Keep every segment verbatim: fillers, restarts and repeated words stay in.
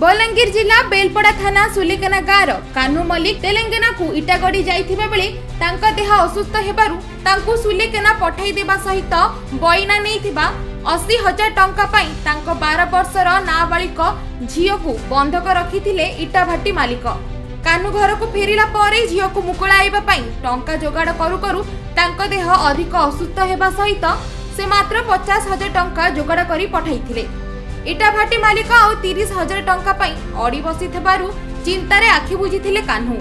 बलांगीर जिला बेलपड़ा थाना सुलिकना गाँव कान्हू मल्लिक तेलंगाना को इटागढ़ी जाइथिबा बेले तांका देह असुस्थ हेबारु तांको सुलिकना पठाई देबा सहित बयना नेइथिबा अस्सी हजार टंका पाई तांको बारह वर्षर नाबालिक झियो को बंधक रखिथिले इटाभाटी मालिक। कान्हू घर को फेरिला परे झियो को मुकुळाइबा पाई टंका जोगाड़ करू करू तांका देह अधिक असुस्थ हेबा सहित से मात्र पचास हजार टंका जोगाड़ करी पठाइथिले। इटाभाटी मालिक और तीस हजार टंका पाई अड़ी बसी चिंतार आखि बुझीथिले कान्हू।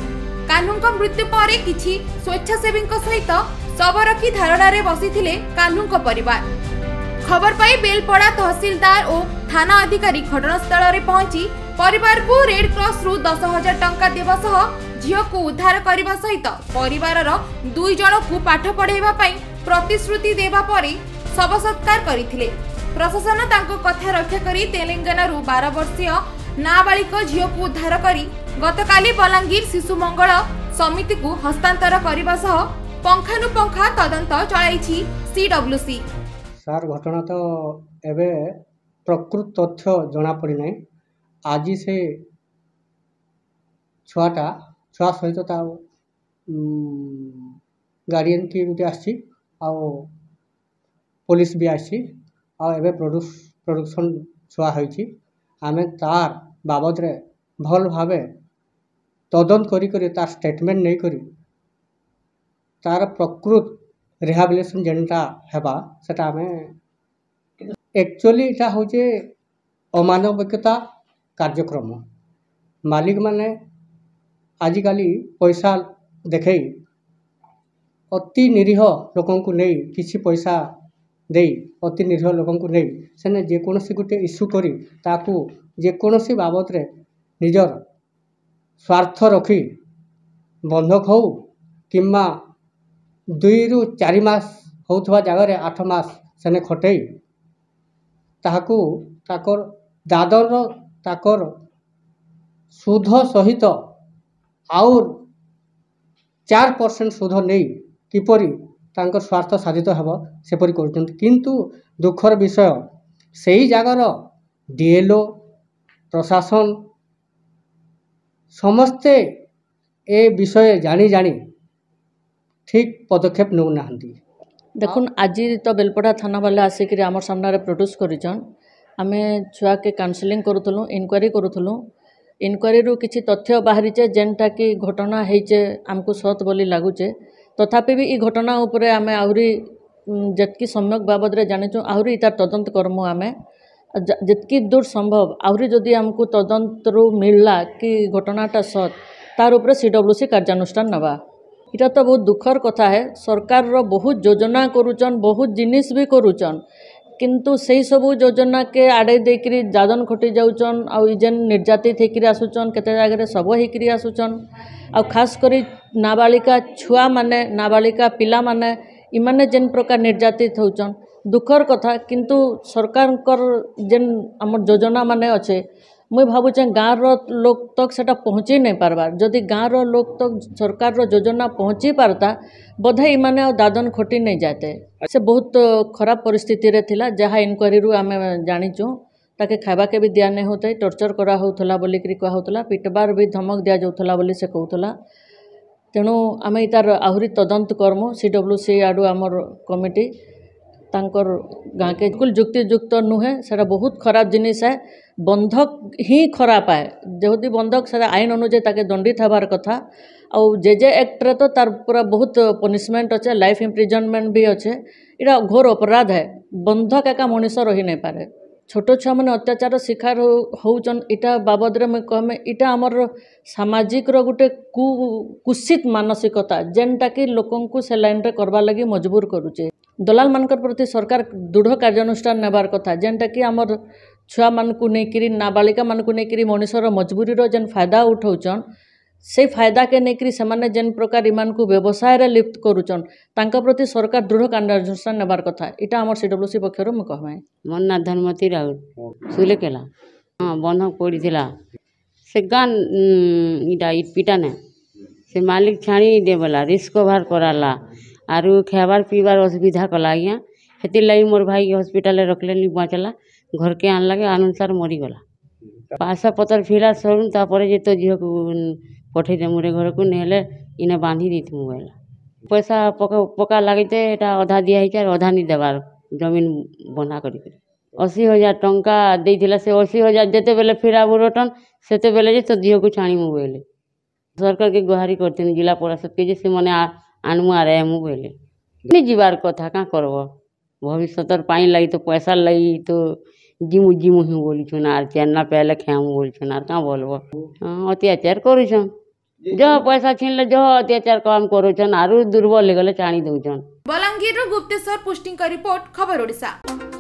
कान्हूं मृत्यु पर किछि स्वेच्छासेवी सहित शव रखी धारणारे बसीथिले कान्हूं परिवार। खबर पाई बेलपड़ा तहसीलदार और थाना अधिकारी घटनास्थल में पहुंची परिवार को रेड क्रॉस रु दस हजार टंका देवा सह झियो को उद्धार करने सहित परिवार दुई जन को पाठ पढ़ाइबा पाई प्रतिश्रुति देवा परे शव सत्कार करथिले। प्रशासन तांको कथा रक्षा करी तेलंगानारू बारह वर्षीय नाबालिक झियो को उद्धार करी गतकाली बलांगीर शिशु मंगल समिति को हस्तांतर करने सह पंखानुपंखा तदंत चलाइछि सी डब्ल्यू सी। सार घटना तो एबे प्रकृत तथ्य जना पड़ी नहीं। आज से छुआटा छुआ सहित तो गार्डियन की गोटे आसी पुलिस भी आसी और एवं प्रोड्यूस प्रोडक्शन छुआ होती आम तार बाबद भल भाव तदंत कर तार स्टेटमेंट नहीं करी तार प्रकृत रिहाबिलेसन जेनटा हेबा सेटा आम एक्चुअली इटा हूँ अमानविकता कार्यक्रम। मालिक माने आजिकाली पैसा देखे अति निरीह लोक को नहीं किसी पैसा दे अति निर्भर लोक को नहीं सेने जेकोसी गोटे इश्यू करी ताकू जेकोसी बाबद रे निजर स्वार्थ रखी बंधक हो कि दुई रु चार मास होता जगार आठ मास सेने खटई ताकू ताकर दादर ताकर सुध सहित और चार परसेंट सुध नहीं किपरी तांकर स्वार्थ साधित हेब सेपरी कर। किंतु दुखर विषय से ही जगार डीएलओ प्रशासन समस्ते ए विषय जानी जानी ठीक पदक्षेप नौ ना देखुन। आज तो बेलपड़ा थाना वाले आसिक आम सामने प्रोड्यूस करिछन। आमे छुआ के काउंसलिंग करूँ इनक्वारी करूँ इनक्वारी रु किछि तथ्य बाहरीचे जेनटा कि घटना होइचे आमको सत बोली लगुचे। तथापि भी ई घटना उपरे आमे आहुरी जतकी सम्यक बाबद रे जानिचो आहुरी इटा तदंत करमु। आमे जतकी दूर संभव आहुरी जदि आमको तदंत रु मिलला कि घटनाटा सत तार उपरे सी डब्ल्यू सी कार्यानुष्ठान नवा। इटा तो बहुत दुखर कथा है। सरकार रो बहुत योजना करूचन बहुत जिनिस भी करूचन किंतु सही सबु योजना के आड़े देखिरी जादन खटी जाऊचन आउ जेन निर्जातित होकर आसूचन केते जगह शव होकर आसूचन आ खास करी नाबालिका छुआ माने नाबालिका पिला माने इमाने जेन प्रकार निर्जातित होचन दुखर कथा। किंतु सरकार कर जेन हमर योजना माने अच्छे मुई भावुचे गाँव रो लोक तक सेटा पहुँचे नहीं पारबार। जदि गाँव रो लोक तक सरकार रो योजना पहुँची पारता बधे इमाने और दादन खोटी नहीं जाते। से बहुत खराब परिस्थिति रे थिला जहाँ इनक्वारी रु आमे जानिचु ताके खाइबा के भी दिया नहीं होते टॉर्चर करा होतला बोली कहा होतला पिटबार भी धमक दिया जाउथला बोली से कहूतला। तेणु आम इतार आहुरी तदंत करमु सी डब्ल्यू सी आडू आमर कमिटी तांकर गाँ के बिल्कुल जुक्तियुक्त नुहे। सेटा बहुत खराब जिनिस है। बंधक ही खराब है। जेहेतु बंधक से आईन अनुजाई दंडित हबार कथा और जेजे एक्ट रे तो तार पूरा बहुत पनिशमेंट अच्छे लाइफ इम्प्रिजनमेंट भी अच्छे। इटा घोर अपराध है। बंधक एका मनीष रही नहीं पारे। छोट छुआ मैंने अत्याचार शिकार होचन इटा बाबद में कहमें इटा आमर सामाजिक रो गुटे कु कुसित मानसिकता जेनटा कि लोकन को से लाइन रे करबा लगी मजबूर करुचे। दलाल मानकर प्रति सरकार दृढ़ कार्यानुष्ठान नेबार कथा जेनटा कि आमर छुआ मानकु नेकिरी नाबालिका मानकु नेकिरी मनुष्यर मजबूरी रो जेन फायदा उठाउचन से फायदा के नेकिरी समाने जेन प्रकार इमान को व्यवसाय रे लिप्त करूचन तांका प्रति सरकार दृढ़ कार्यानुष्ठान नेबार कथा। इटा आमर सी डब्ल्यू सी पक्षर मु कहमै। मोर ना धनमती राउत सुलेकेला हां बंधक पड़ीथिला से गान इटा पिटा ने से मालिक छाणी देबला रिस्क भार कराला आरु खाबार पीबार असुविधा कला आज्ञा सेतिर लगी मोर भाई हॉस्पिटल रे रखले नी बचला घर के आन लगे अनुसार मरीगला। पाँच पतर फिरा सरुन तापर तो झील को पठे देमु रे घर को नेले इने बांधी दी थी मोबाइल पैसा पका पका लगते अधा दिया है अधा नहीं देवार जमीन बना कर अशी हजार टंका देला से अशी हजार जिते बेले फिराबू रटन सेते बेले तो झील को छाणीमु बोले सरकार के गुहारि करते जिला परिषद के जे से मैंने आनमु आर एमु बोले नहीं जीवार कथा क्या करब भविष्य पाई लगी तो पैसा लगी तो जिमु जिमु ही बोल छुन आर चेन ना पहले खेमु बोल छुन आर क्या बोलब हाँ अत्याचार करुछन जह पैसा छीनले जह अत्याचार काम करुछन आरु दुर्बल हो गले चाणी दउछन। बलांगीर गुप्तेश्वर पुष्टिंग रिपोर्ट खबर ओडिसा।